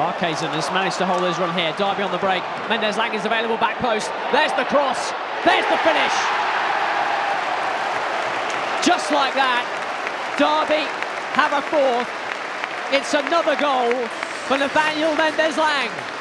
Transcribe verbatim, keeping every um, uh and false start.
Barkhazen has managed to hold his run here. Derby on the break. Mendez-Laing is available, back post. There's the cross. There's the finish. Just like that, Derby have a fourth. It's another goal for Nathaniel Mendez-Laing.